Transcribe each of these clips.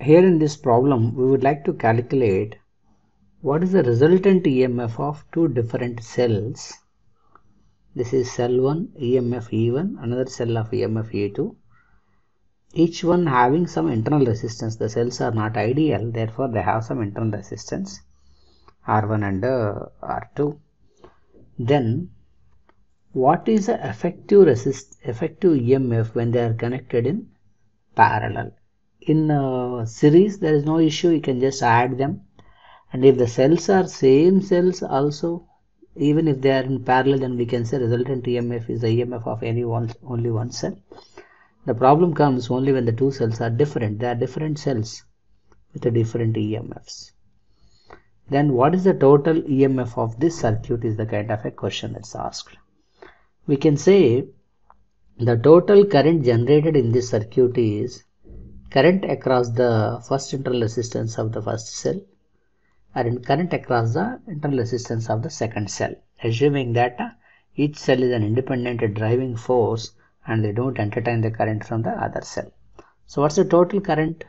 Here in this problem, we would like to calculate what is the resultant EMF of two different cells. This is cell 1 EMF E1, another cell of EMF E2. Each one having some internal resistance. The cells are not ideal, therefore they have some internal resistance R1 and R2. Then what is the effective EMF when they are connected in parallel? In series there is no issue, you can just add them, and if the cells are same cells also, even if they are in parallel, then we can say resultant EMF is the EMF of only one cell. The problem comes only when the two cells are different. They are different cells with the different EMFs. Then what is the total EMF of this circuit is the kind of a question that's asked. We can say the total current generated in this circuit is current across the first internal resistance of the first cell and current across the internal resistance of the second cell, assuming that each cell is an independent driving force and they don't entertain the current from the other cell. So what's the total current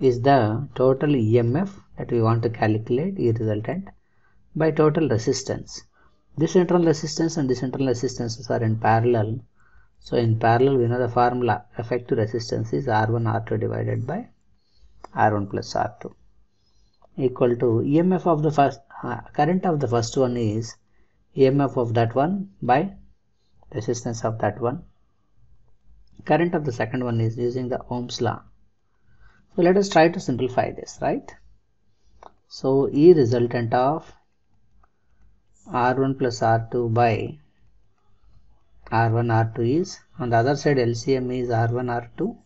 is the total EMF that we want to calculate, E resultant, by total resistance. This internal resistance and this internal resistances are in parallel. So in parallel we know the formula, effective resistance is R1 R2 divided by R1 plus R2 equal to EMF of the first, current of the first one is EMF of that one by resistance of that one. Current of the second one is using the Ohm's law. So let us try to simplify this, right? So E resultant of R1 plus R2 by R1 R2 is, on the other side LCM is R1 R2,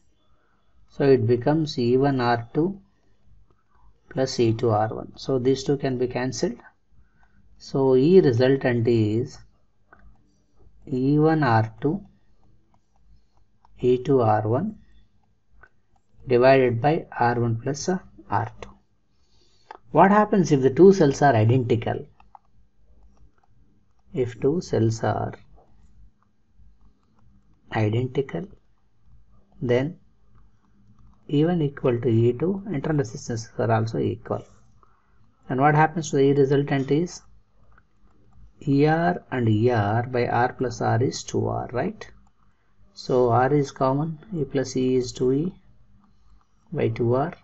so it becomes E1 R2 plus E2 R1. So these two can be cancelled. So E resultant is E1 R2 E2 R1 divided by R1 plus R2. What happens if the two cells are identical? If two cells are identical, then E1 equal to E2, internal resistances are also equal. And what happens to the E resultant is ER and ER by R plus R is 2R, right? So R is common, E plus E is 2E by 2R.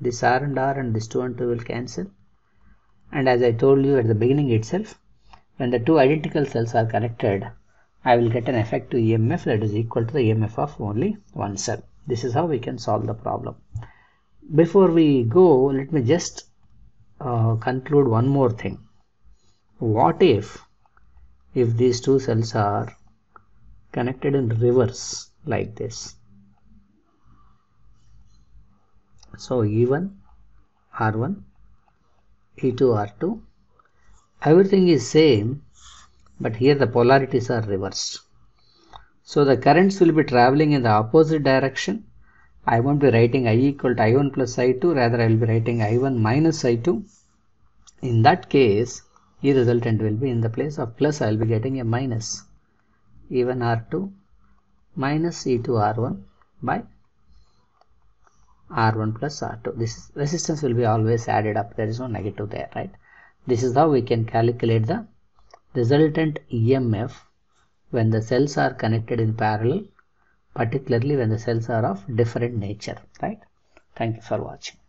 This R and this 2 and 2 will cancel. And as I told you at the beginning itself, when the two identical cells are connected, I will get an effective EMF that is equal to the EMF of only one cell. This is how we can solve the problem. Before we go, let me just conclude one more thing. What if these two cells are connected in reverse like this? So E1 R1, E2 R2, everything is same, but here the polarities are reversed. So the currents will be traveling in the opposite direction. I won't be writing I equal to I1 plus I2, rather I will be writing I1 minus I2. In that case, E resultant will be in the place of plus, I will be getting a minus E1 R2 minus E2 R1 by R1 plus R2. This resistance will be always added up, there is no negative there, right? This is how we can calculate the resultant EMF when the cells are connected in parallel, particularly when the cells are of different nature, right? Thank you for watching.